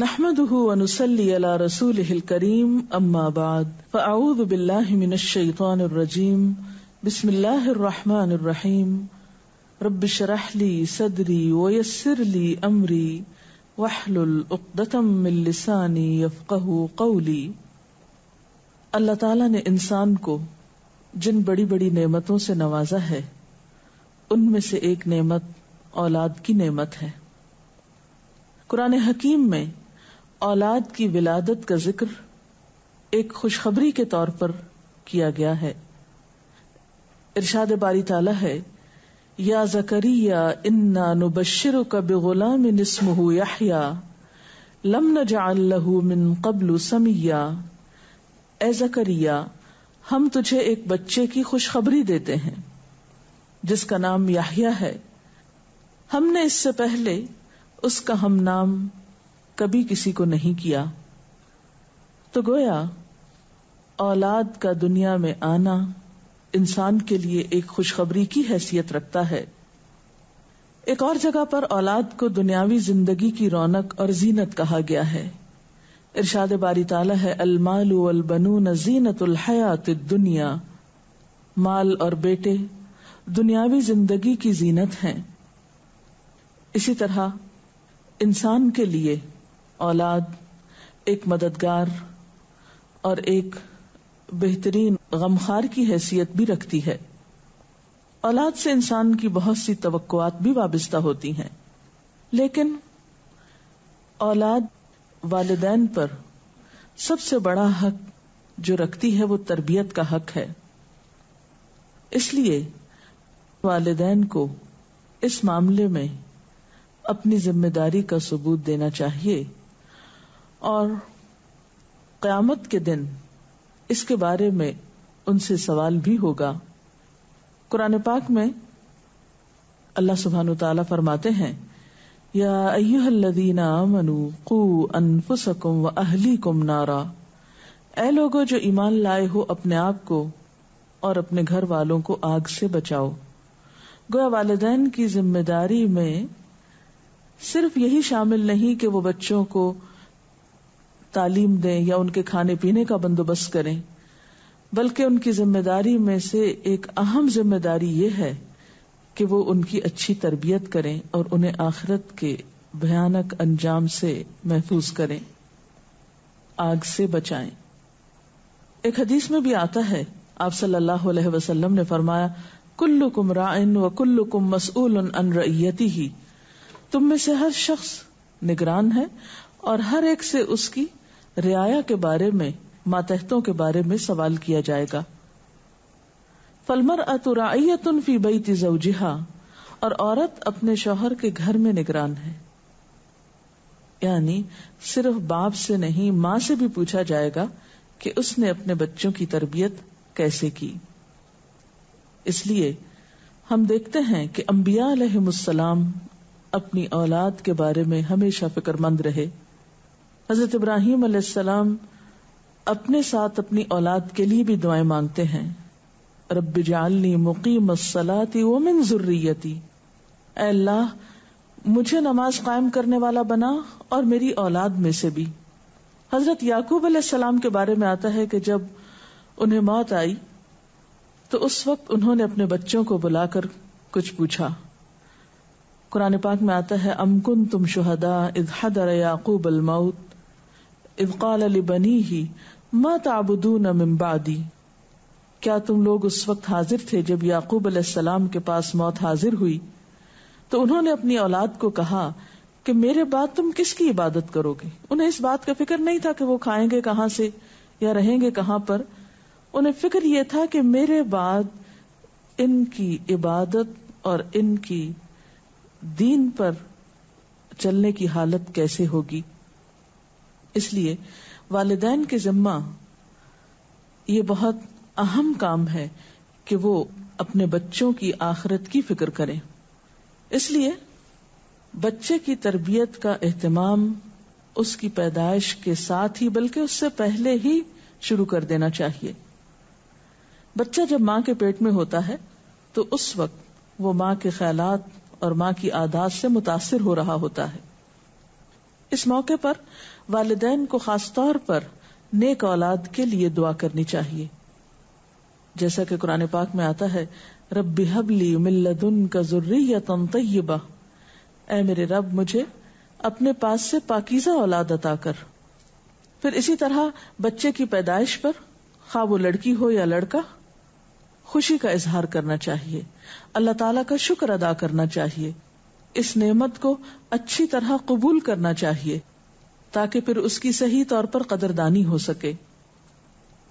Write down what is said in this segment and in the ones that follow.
नहमदुहु व नुसल्ली अला रसूलिहिल करीम अम्मा बाद फअऊज़ु बिल्लाहि मिनश शैतानिर रजीम बिस्मिल्लाहिर रहमानिर रहीम रब्बि शरह ली सदरी व यस्सिर ली अमरी वहलुल उक़्दतम मिन लिसानी यफ़क़हु क़ौली। अल्लाह ताला ने इंसान को जिन बड़ी बड़ी नेमतों से नवाजा है उनमें से एक नेमत औलाद की नेमत है। कुरान हकीम में औलाद की विलादत का जिक्र एक खुशखबरी के तौर पर किया गया है। इरशाद बारी ताला है, या ज़करिया इन्ना नुबश्शिरुका बिग़ुलामिन इस्मुहु यहया लम नजअल लहू मिन क़ब्लु समिय्या। ए ज़करिया, हम तुझे एक बच्चे की खुशखबरी देते हैं जिसका नाम याह्या है। हमने इससे पहले उसका हम नाम कभी किसी को नहीं किया। तो गोया औलाद का दुनिया में आना इंसान के लिए एक खुशखबरी की हैसियत रखता है। एक और जगह पर औलाद को दुनियावी जिंदगी की रौनक और जीनत कहा गया है। इरशाद बारी ताला है, अलमालु वल बनून जीनतुल हयातिद दुनिया। माल और बेटे दुनियावी जिंदगी की जीनत हैं। इसी तरह इंसान के लिए औलाद एक मददगार और एक बेहतरीन गमखार की हैसियत भी रखती है। औलाद से इंसान की बहुत सी तवक्कुआत भी वाबस्ता होती हैं, लेकिन औलाद वालिदैन पर सबसे बड़ा हक जो रखती है वो तरबियत का हक है। इसलिए वालिदैन को इस मामले में अपनी जिम्मेदारी का सबूत देना चाहिए और क़यामत के दिन इसके बारे में उनसे सवाल भी होगा। कुरान पाक में अल्लाह सुब्हानहु तआला फरमाते हैं, या अय्युहल्लज़ीना आमनू कू अनफुसकुम व अहलीकुम नारा। ऐ लोगो जो ईमान लाए हो, अपने आप को और अपने घर वालों को आग से बचाओ। गोया वालिदैन की जिम्मेदारी में सिर्फ यही शामिल नहीं कि वो बच्चों को तालीम दें या उनके खाने पीने का बंदोबस्त करें, बल्कि उनकी जिम्मेदारी में से एक अहम जिम्मेदारी ये है कि वो उनकी अच्छी तरबियत करें और उन्हें आखिरत के भयानक अंजाम से महफूज करें, आग से बचाएं। एक हदीस में भी आता है, आप सल्लल्लाहु अलैहि वसल्लम ने फरमाया, कुल्लुकुम राइन व कुल्लुकुम मसऊलन अन रईयतिही। तुम में से हर शख्स निगरान है और हर एक से उसकी रियाया के बारे में, मातहतों के बारे में सवाल किया जाएगा। फलमरअतु राइयतुन फी बैति ज़ौजिहा। और औरत अपने शौहर के घर में निगरान है। यानी सिर्फ बाप से नहीं, माँ से भी पूछा जाएगा कि उसने अपने बच्चों की तरबियत कैसे की। इसलिए हम देखते हैं कि अंबिया अलैहिमुस्सलाम अपनी औलाद के बारे में हमेशा फिक्रमंद रहे। हजरत इब्राहीम अलैहिस्सलाम अपने साथ अपनी औलाद के लिए भी दुआएं मांगते हैं, रब्बि जअलनी मुक़ीमस्सलाति व मिन ज़ुर्रियती। ऐ अल्लाह, मुझे नमाज कायम करने वाला बना और मेरी औलाद में से भी। हजरत याकूब अलैहिस्सलाम के बारे में आता है कि जब उन्हें मौत आई तो उस वक्त उन्होंने अपने बच्चों को बुलाकर कुछ पूछा। कुरान पाक में आता है, अम कुंतुम शुहदा इज़ हदर याक़ूब अल मौत इज़ क़ाल लिबनीही मा ताबुदून मिन बादी। क्या तुम लोग उस वक्त हाजिर थे जब याक़ूब अलैहिस्सलाम के पास मौत हाजिर हुई तो उन्होंने अपनी औलाद को कहा कि मेरे बाद तुम किसकी इबादत करोगे। उन्हें इस बात का फिक्र नहीं था कि वो खाएंगे कहाँ से या रहेंगे कहाँ पर। उन्हें फिक्र यह था कि मेरे बाद इनकी इबादत और इनकी दीन पर चलने की हालत कैसे होगी। इसलिए वालिदैन के जिम्मा ये बहुत अहम काम है कि वो अपने बच्चों की आखिरत की फिक्र करें। इसलिए बच्चे की तरबियत का एहतिमाम उसकी पैदाइश के साथ ही, बल्कि उससे पहले ही शुरू कर देना चाहिए। बच्चा जब माँ के पेट में होता है तो उस वक्त वो माँ के ख्यालात और माँ की आदत से मुतासिर हो रहा होता है। इस मौके पर वालिदैन को खास तौर पर नेक औलाद के लिए दुआ करनी चाहिए, जैसा कि कुरान पाक में आता है, रब्बी हबली मिन लदुनका ज़ुर्रियतन तय्यबा, ऐ मेरे रब मुझे अपने पास से पाकीज़ा औलाद अता कर। फिर इसी तरह बच्चे की पैदाइश पर, खा वो लड़की हो या लड़का, खुशी का इजहार करना चाहिए, अल्लाह ताला का शुक्र अदा करना चाहिए, इस नेमत को अच्छी तरह कबूल करना चाहिए ताकि फिर उसकी सही तौर पर कदरदानी हो सके।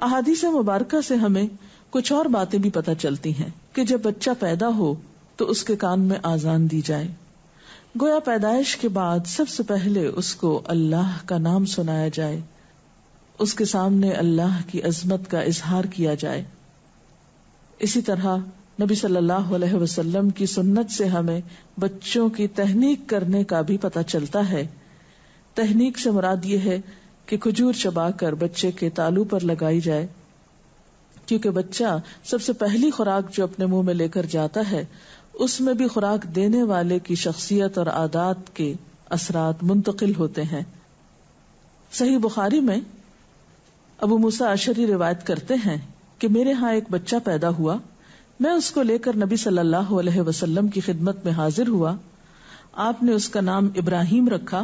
अहादीस मुबारका से हमें कुछ और बातें भी पता चलती हैं कि जब बच्चा पैदा हो तो उसके कान में आजान दी जाए, गोया पैदाइश के बाद सबसे पहले उसको अल्लाह का नाम सुनाया जाए, उसके सामने अल्लाह की अजमत का इजहार किया जाए। इसी तरह नबी सल्लल्लाहु अलैहि वसल्लम की सुन्नत से हमें बच्चों की तहनीक करने का भी पता चलता है। तहनीक से मुराद ये है कि खजूर चबाकर बच्चे के तालू पर लगाई जाए, क्योंकि बच्चा सबसे पहली खुराक जो अपने मुंह में लेकर जाता है उसमें भी खुराक देने वाले की शख्सियत और आदात के असरात मुंतकिल होते हैं। सही बुखारी में अबू मूसा अशरी रिवायत करते हैं कि मेरे यहाँ एक बच्चा पैदा हुआ, मैं उसको लेकर नबी सल्लल्लाहु अलैहि वसल्लम की खिदमत में हाजिर हुआ। आपने उसका नाम इब्राहीम रखा,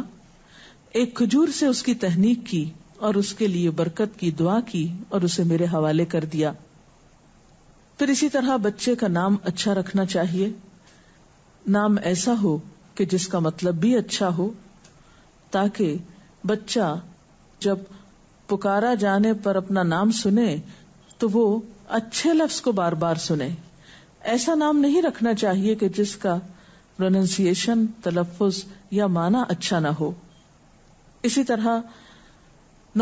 एक खजूर से उसकी तहनीक की और उसके लिए बरकत की दुआ की और उसे मेरे हवाले कर दिया। फिर इसी तरह बच्चे का नाम अच्छा रखना चाहिए, नाम ऐसा हो कि जिसका मतलब भी अच्छा हो, ताकि बच्चा जब पुकारा जाने पर अपना नाम सुने तो वो अच्छे लफ्ज को बार बार सुने। ऐसा नाम नहीं रखना चाहिए कि जिसका प्रोनंसिएशन, तलफ़ुज़ या माना अच्छा ना हो। इसी तरह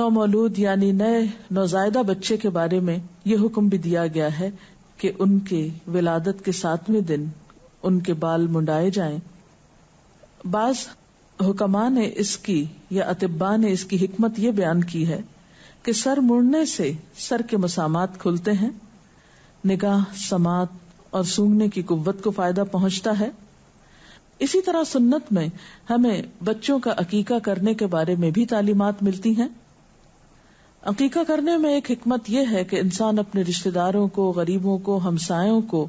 नौमौलूद यानी नए नौजायदा बच्चे के बारे में यह हुक्म भी दिया गया है कि उनके विलादत के 7वें दिन उनके बाल मुंडाए जाएं। बाज हुक्मा ने इसकी या अतिब्बा ने इसकी हिकमत यह बयान की है कि सर मुड़ने से सर के मसामात खुलते हैं, निगाह, समात और सूंघने की कुव्वत को फायदा पहुंचता है। इसी तरह सुन्नत में हमें बच्चों का अकीका करने के बारे में भी तालीमात मिलती हैं। अकीका करने में एक हिकमत यह है कि इंसान अपने रिश्तेदारों को, गरीबों को, हमसायों को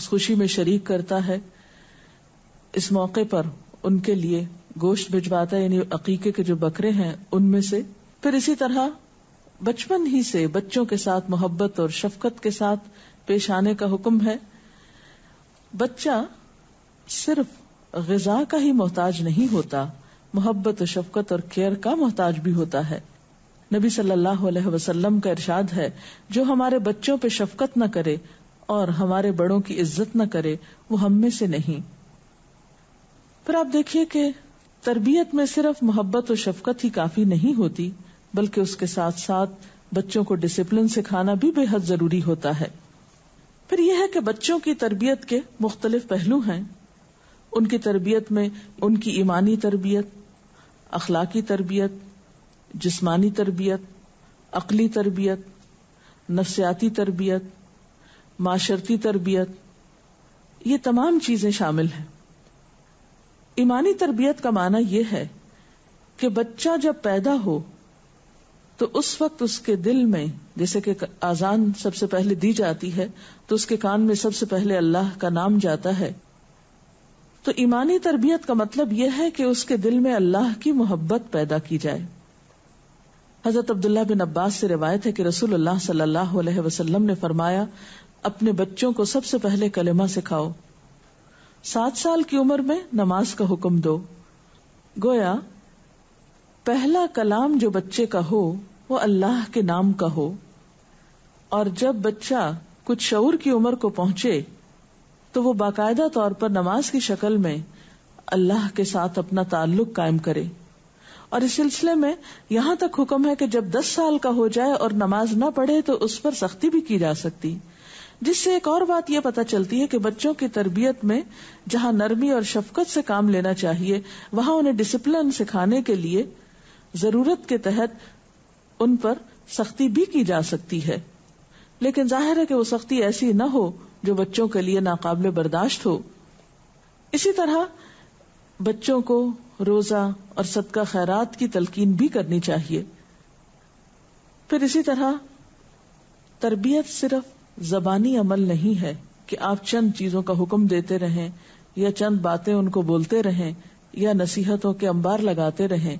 उस खुशी में शरीक करता है। इस मौके पर उनके लिए गोश्त भिजवाता है, यानी अकीके के जो बकरे हैं उनमें से। फिर इसी तरह बचपन ही से बच्चों के साथ मोहब्बत और शफकत के साथ पेश आने का हुक्म है। बच्चा सिर्फ ग़िज़ा का ही मोहताज नहीं होता, मोहब्बत, शफकत और केयर का मोहताज भी होता है। नबी सल्लल्लाहु अलैहि वसल्लम का इरशाद है, जो हमारे बच्चों पे शफकत न करे और हमारे बड़ों की इज्जत न करे वो हम में से नहीं। पर आप देखिए कि तरबियत में सिर्फ मोहब्बत और शफकत ही काफी नहीं होती, बल्कि उसके साथ साथ बच्चों को डिसिप्लिन सिखाना भी बेहद जरूरी होता है। फिर यह है कि बच्चों की तरबियत के मुख्तलिफ पहलू हैं। उनकी तरबियत में उनकी ईमानी तरबियत, अखलाकी तरबियत, जिस्मानी तरबियत, अक्ली तरबियत, नफ्सियाती तरबियत, माशरती तरबियत, ये तमाम चीजें शामिल हैं। ईमानी तरबियत का माना यह है कि बच्चा जब पैदा हो तो उस वक्त उसके दिल में, जैसे कि आजान सबसे पहले दी जाती है तो उसके कान में सबसे पहले अल्लाह का नाम जाता है, तो ईमानी तरबियत का मतलब यह है कि उसके दिल में अल्लाह की मोहब्बत पैदा की जाए। हजरत अब्दुल्लाह बिन अब्बास से रिवायत है कि रसूलुल्लाह सल्लल्लाहु अलैहि वसल्लम ने फरमाया, अपने बच्चों को सबसे पहले कलिमा सिखाओ, 7 साल की उम्र में नमाज का हुक्म दो। गोया पहला कलाम जो बच्चे का हो वो अल्लाह के नाम का हो, और जब बच्चा कुछ शऊर की उम्र को पहुंचे तो वो बाकायदा तौर पर नमाज की शक्ल में अल्लाह के साथ अपना ताल्लुक कायम करे। और इस सिलसिले में यहाँ तक हुक्म है कि जब 10 साल का हो जाए और नमाज ना पढ़े तो उस पर सख्ती भी की जा सकती, जिससे एक और बात यह पता चलती है कि बच्चों की तरबियत में जहाँ नरमी और शफकत से काम लेना चाहिए, वहां उन्हें डिसिप्लिन सिखाने के लिए जरूरत के तहत उन पर सख्ती भी की जा सकती है, लेकिन जाहिर है कि वो सख्ती ऐसी न हो जो बच्चों के लिए नाकाबिले बर्दाश्त हो। इसी तरह बच्चों को रोजा और सदका खैरात की तलकीन भी करनी चाहिए। फिर इसी तरह तरबियत सिर्फ जबानी अमल नहीं है कि आप चंद चीजों का हुक्म देते रहें या चंद बातें उनको बोलते रहें या नसीहतों के अंबार लगाते रहें।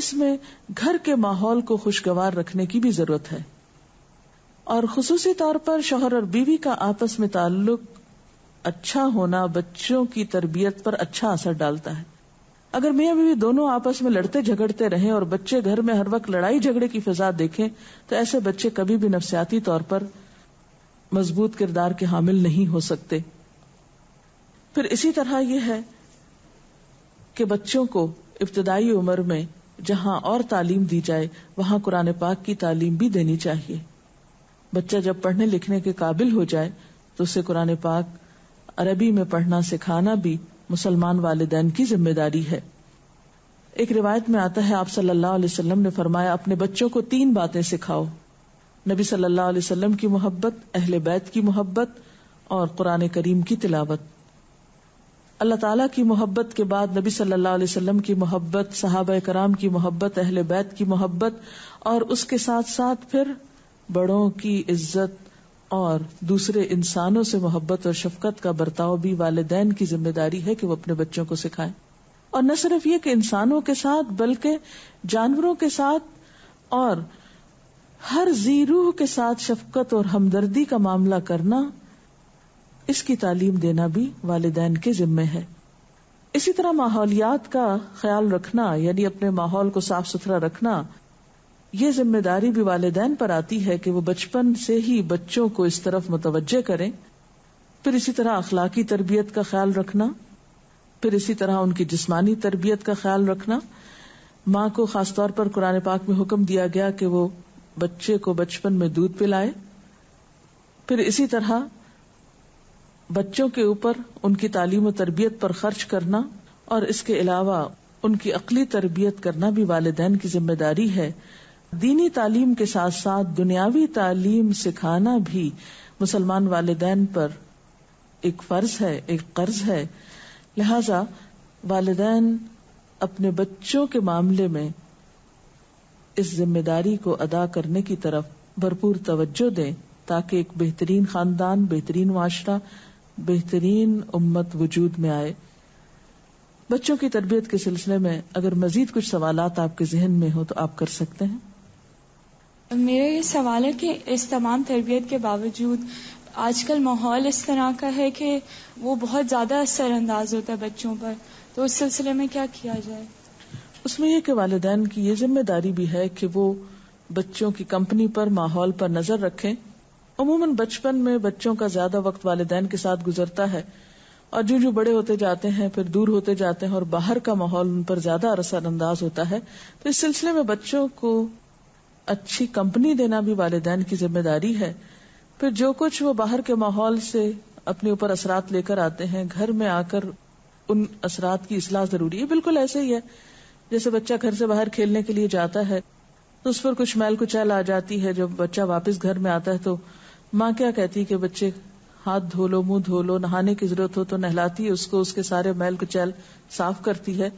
इसमें घर के माहौल को खुशगवार रखने की भी जरूरत है। और खुसूसी तौर पर शौहर और बीवी का आपस में ताल्लुक अच्छा होना बच्चों की तरबियत पर अच्छा असर डालता है। अगर मियां बीवी दोनों आपस में लड़ते झगड़ते रहें और बच्चे घर में हर वक्त लड़ाई झगड़े की फिजा देखें तो ऐसे बच्चे कभी भी नफ्सियाती तौर पर मजबूत किरदार के हामिल नहीं हो सकते। फिर इसी तरह यह है कि बच्चों को इब्तदाई उम्र में जहां और तालीम दी जाए वहां कुरान पाक की तालीम भी देनी चाहिए। बच्चा जब पढ़ने लिखने के काबिल हो जाए तो उसे कुरान पाक अरबी में पढ़ना सिखाना भी मुसलमान वालिदैन की जिम्मेदारी है। एक रिवायत में आता है आप सल्लल्लाहु अलैहि वसल्लम ने फरमाया, अपने बच्चों को तीन बातें सिखाओ, नबी सल्लल्लाहु अलैहि वसल्लम की मोहब्बत, अहले बैत की मोहब्बत और कुरान करीम की तिलावत। अल्लाह ताला की मोहब्बत के बाद नबी सल्लल्लाहु अलैहि वसल्लम की मोहब्बत, सहाबा कराम की मोहब्बत, अहले बैत की मोहब्बत और उसके साथ साथ फिर बड़ों की इज्जत और दूसरे इंसानों से मोहब्बत और शफकत का बर्ताव भी वालिदैन की जिम्मेदारी है कि वो अपने बच्चों को सिखाएं। और न सिर्फ ये कि इंसानों के साथ बल्कि जानवरों के साथ और हर जी रूह के साथ शफकत और हमदर्दी का मामला करना, इसकी तालीम देना भी वालिदैन के जिम्मे है। इसी तरह माहौलियात का ख्याल रखना यानी अपने माहौल को साफ सुथरा रखना, ये जिम्मेदारी भी वालिदैन पर आती है कि वो बचपन से ही बच्चों को इस तरफ मुतवज्जे करें। फिर इसी तरह अखलाकी तरबियत का ख्याल रखना, फिर इसी तरह उनकी जिस्मानी तरबियत का ख्याल रखना। माँ को खासतौर पर कुरान पाक में हुक्म दिया गया कि वो बच्चे को बचपन में दूध पिलाए। फिर इसी तरह बच्चों के ऊपर उनकी तालीम और तरबियत पर खर्च करना और इसके अलावा उनकी अक्ली तरबियत करना भी वालिदैन की जिम्मेदारी है। दीनी तालीम के साथ साथ दुनियावी तालीम सिखाना भी मुसलमान वालिदैन पर एक फर्ज है, एक कर्ज है। लिहाजा वालिदैन अपने बच्चों के मामले में इस जिम्मेदारी को अदा करने की तरफ भरपूर तवज्जो दें ताकि एक बेहतरीन खानदान, बेहतरीन माशरा, बेहतरीन उम्मत वजूद में आए। बच्चों की तरबियत के सिलसिले में अगर मजीद कुछ सवालात आपके जहन में हो तो आप कर सकते हैं। मेरा ये सवाल है कि इस तमाम तरबियत के बावजूद आजकल माहौल इस तरह का है कि वो बहुत ज़्यादा असरअंदाज होता है बच्चों पर, तो उस सिलसिले में क्या किया जाए? उसमें यह कि वालिदैन की ये जिम्मेदारी भी है कि वो बच्चों की कंपनी पर, माहौल पर नजर रखें। अमूमन बचपन में बच्चों का ज्यादा वक्त वालिदैन के साथ गुजरता है और जो जो बड़े होते जाते हैं फिर दूर होते जाते हैं और बाहर का माहौल उन पर ज्यादा असरअंदाज होता है। तो इस सिलसिले में बच्चों को अच्छी कंपनी देना भी वालिदैन की जिम्मेदारी है। फिर जो कुछ वो बाहर के माहौल से अपने ऊपर असरात लेकर आते हैं, घर में आकर उन असरात की इस्लाह जरूरी है। बिल्कुल ऐसे ही है जैसे बच्चा घर से बाहर खेलने के लिए जाता है तो उस पर कुछ मैल कुचैल आ जाती है। जब बच्चा वापस घर में आता है तो माँ क्या कहती है कि बच्चे हाथ धो लो, मुंह धो लो, नहाने की जरूरत हो तो नहलाती है उसको, उसके सारे मैल कुचैल साफ करती है,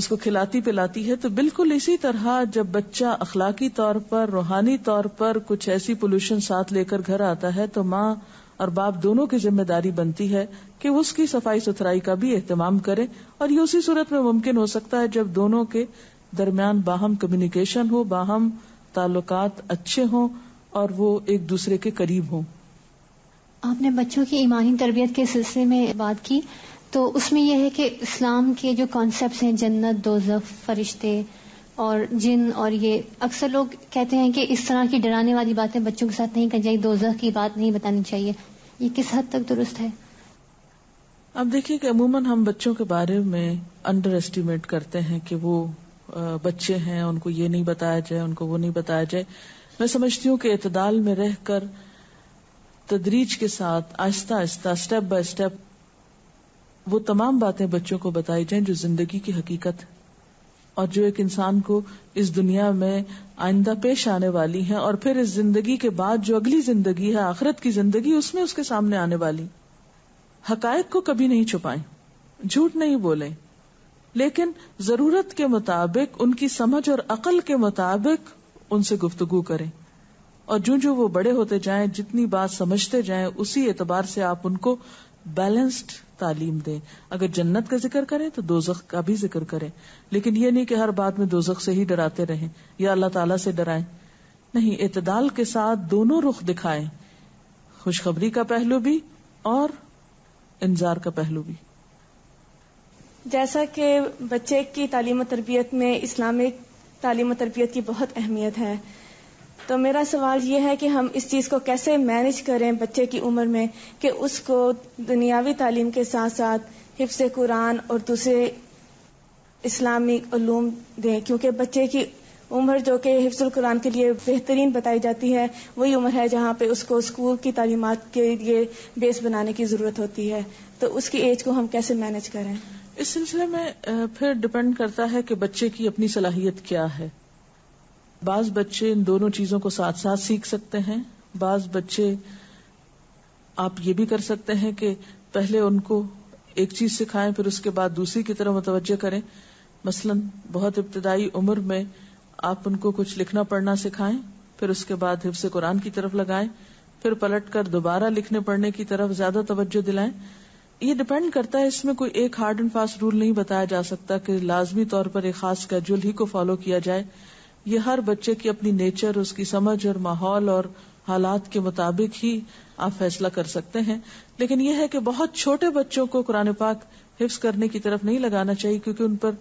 उसको खिलाती पिलाती है। तो बिल्कुल इसी तरह जब बच्चा अखलाकी तौर पर, रूहानी तौर पर कुछ ऐसी पोल्यूशन साथ लेकर घर आता है तो माँ और बाप दोनों की जिम्मेदारी बनती है कि उसकी सफाई सुथराई का भी एहतमाम करें। और ये उसी सूरत में मुमकिन हो सकता है जब दोनों के दरमियान बाहम कम्युनिकेशन हो, बाहम ताल्लुकात अच्छे हों और वो एक दूसरे के करीब हों। आपने बच्चों की ईमानी तरबियत के सिलसिले में बात की, तो उसमें यह है कि इस्लाम के जो कॉन्सेप्ट्स हैं, जन्नत, दोज़ख, फरिश्ते और जिन, और ये अक्सर लोग कहते हैं कि इस तरह की डराने वाली बातें बच्चों के साथ नहीं करनी चाहिए, दोज़ख की बात नहीं बतानी चाहिए। ये किस हद तक दुरुस्त है? अब देखिए कि अमूमन हम बच्चों के बारे में अंडर एस्टिमेट करते हैं कि वो बच्चे हैं, उनको ये नहीं बताया जाए, उनको वो नहीं बताया जाए। मैं समझती हूँ कि इतदाल में रहकर तदरीज के साथ Aahista Aahista, step by step वो तमाम बातें बच्चों को बताई जाएं जो जिंदगी की हकीकत है और जो एक इंसान को इस दुनिया में आइंदा पेश आने वाली है और फिर इस जिंदगी के बाद जो अगली जिंदगी है, आखिरत की जिंदगी, उसमें उसके सामने आने वाली हकायक को कभी नहीं छुपाएं। झूठ नहीं बोले, लेकिन जरूरत के मुताबिक उनकी समझ और अकल के मुताबिक उनसे गुफ्तगू करें। और जो जो वो बड़े होते जाएं, जितनी बात समझते जाएं, उसी एतबार से आप उनको बैलेंस्ड तालीम दें। अगर जन्नत का जिक्र करें तो दोजख का भी जिक्र करें, लेकिन ये नहीं कि हर बात में दोजख से ही डराते रहें या अल्लाह ताला से डराएं। नहीं, एतदाल के साथ दोनों रुख दिखाएं, खुशखबरी का पहलू भी और इंजार का पहलू भी। जैसा कि बच्चे की तालीम और तरबियत में इस्लामिक तालीम और तरबियत की बहुत अहमियत है, तो मेरा सवाल ये है कि हम इस चीज़ को कैसे मैनेज करें बच्चे की उम्र में कि उसको दुनियावी तालीम के साथ साथ हिफ्ज़ कुरान और दूसरे इस्लामिक उलूम दें, क्योंकि बच्चे की उम्र जो कि हिफ्ज़ुल कुरान के लिए बेहतरीन बताई जाती है वही उम्र है जहाँ पे उसको स्कूल की तालीमात के लिए बेस बनाने की ज़रूरत होती है। तो उसकी एज को हम कैसे मैनेज करें? इस सिलसिले में फिर डिपेंड करता है कि बच्चे की अपनी सलाहियत क्या है। बाज बच्चे इन दोनों चीजों को साथ साथ सीख सकते हैं, बाज बच्चे आप ये भी कर सकते हैं कि पहले उनको एक चीज सिखाएं फिर उसके बाद दूसरी की तरफ मुतवज्जह करें। मसलन बहुत इब्तिदाई उम्र में आप उनको कुछ लिखना पढ़ना सिखाएं, फिर उसके बाद हिफ्ज़ कुरान की तरफ लगाएं, फिर पलट कर दोबारा लिखने पढ़ने की तरफ ज्यादा तवज्जो दिलाएं। ये डिपेंड करता है, इसमें कोई एक हार्ड एंड फास्ट रूल नहीं बताया जा सकता कि लाजमी तौर पर एक खास स्केड्यूल ही को फॉलो किया जाए। ये हर बच्चे की अपनी नेचर, उसकी समझ और माहौल और हालात के मुताबिक ही आप फैसला कर सकते हैं। लेकिन यह है कि बहुत छोटे बच्चों को कुरान पाक हिफ्ज करने की तरफ नहीं लगाना चाहिए, क्योंकि उन पर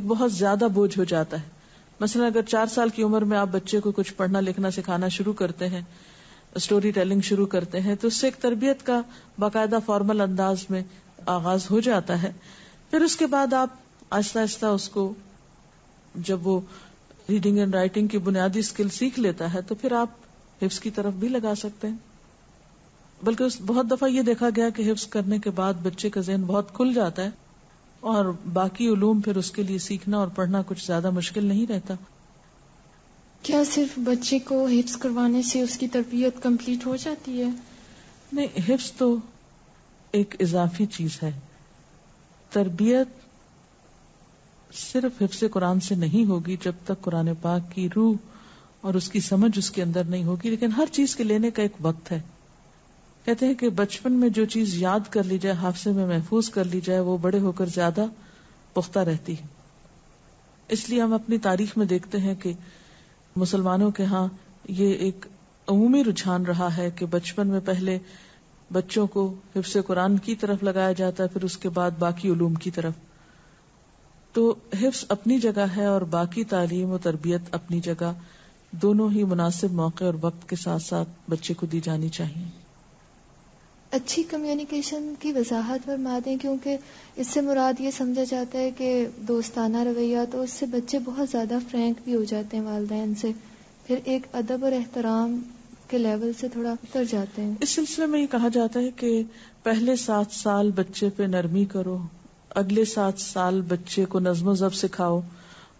एक बहुत ज्यादा बोझ हो जाता है। मसलन अगर 4 साल की उम्र में आप बच्चे को कुछ पढ़ना लिखना सिखाना शुरू करते हैं, स्टोरी टेलिंग शुरू करते हैं, तो उससे एक तरबियत का बाकायदा फॉर्मल अंदाज में आगाज हो जाता है। फिर उसके बाद आप आहिस्ता आहिस्ता उसको, जब वो रीडिंग एंड राइटिंग की बुनियादी स्किल सीख लेता है, तो फिर आप हिफ्ज की तरफ भी लगा सकते हैं। बल्कि बहुत दफा ये देखा गया कि हिफ्ज करने के बाद बच्चे का ज़हन बहुत खुल जाता है और बाकी उलूम फिर उसके लिए सीखना और पढ़ना कुछ ज्यादा मुश्किल नहीं रहता। क्या सिर्फ बच्चे को हिफ्ज करवाने से उसकी तरबियत कंप्लीट हो जाती है? नहीं, हिफ्ज तो एक इजाफी चीज है। तरबियत सिर्फ हिफ्ज़ कुरान से नहीं होगी जब तक कुरान पाक की रूह और उसकी समझ उसके अंदर नहीं होगी। लेकिन हर चीज के लेने का एक वक्त है। कहते हैं कि बचपन में जो चीज याद कर ली जाए, हाफसे में महफूज कर ली जाए, वो बड़े होकर ज्यादा पुख्ता रहती है। इसलिए हम अपनी तारीख में देखते हैं कि मुसलमानों के यहाँ ये एक अमूमी रुझान रहा है कि बचपन में पहले बच्चों को हिफ्ज़ कुरान की तरफ लगाया जाता है, फिर उसके बाद बाकी उलूम की तरफ। तो हिफ्ज अपनी जगह है और बाकी तालीम और तरबियत अपनी जगह, दोनों ही मुनासिब मौके और वक्त के साथ साथ बच्चे को दी जानी चाहिए। अच्छी कम्युनिकेशन की वजाहत फरमा दें, क्योंकि इससे मुराद ये समझा जाता है कि दोस्ताना रवैया, तो उससे बच्चे बहुत ज़्यादा फ्रैंक भी हो जाते हैं वालिदैन से, फिर एक अदब और एहतराम के लेवल से थोड़ा उतर जाते हैं। इस सिलसिले में ये कहा जाता है कि पहले 7 साल बच्चे पे नरमी करो, अगले 7 साल बच्चे को नज्म ज़ब्त सिखाओ,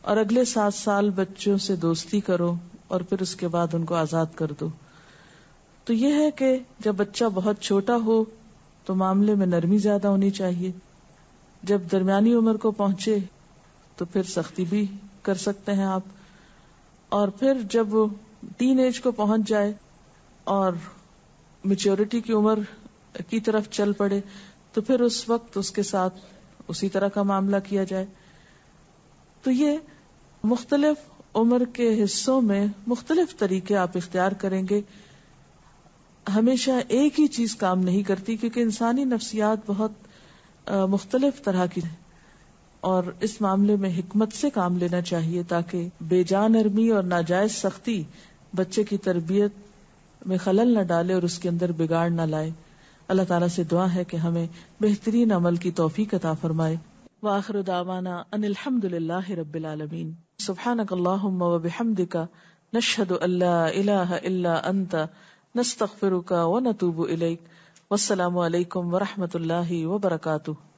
और अगले 7 साल बच्चों से दोस्ती करो, और फिर उसके बाद उनको आज़ाद कर दो। तो यह है कि जब बच्चा बहुत छोटा हो तो मामले में नरमी ज्यादा होनी चाहिए, जब दरमियानी उम्र को पहुंचे तो फिर सख्ती भी कर सकते हैं आप, और फिर जब वो टीन एज को पहुंच जाए और मैच्योरिटी की उम्र की तरफ चल पड़े तो फिर उस वक्त उसके साथ उसी तरह का मामला किया जाए। तो ये मुख्तलिफ उम्र के हिस्सों में मुख्तलिफ तरीके आप इख्तियार करेंगे। हमेशा एक ही चीज काम नहीं करती, क्योंकि इंसानी नफ्सियात बहुत मुख्तलिफ तरह की है, और इस मामले में हिकमत से काम लेना चाहिए ताकि बेजान नरमी और नाजायज सख्ती बच्चे की तरबियत में खलल न डाले और उसके अंदर बिगाड़ न लाए। अल्लाह ताला से दुआ है कि हमें बेहतरीन अमल की तौफीक अता फरमाए। व आखिर दावाना अनिल हम्दुलिल्लाहि रब्बिल आलमीन। सुब्हानकल्लाहुम्मा व बिहम्दिका नशहदु अल्ला इलाहा इल्ला अंता नस्तग़फिरुका व नतूबु इलैक। वस्सलामु अलैकुम व रहमतुल्लाहि व बरकातुहू।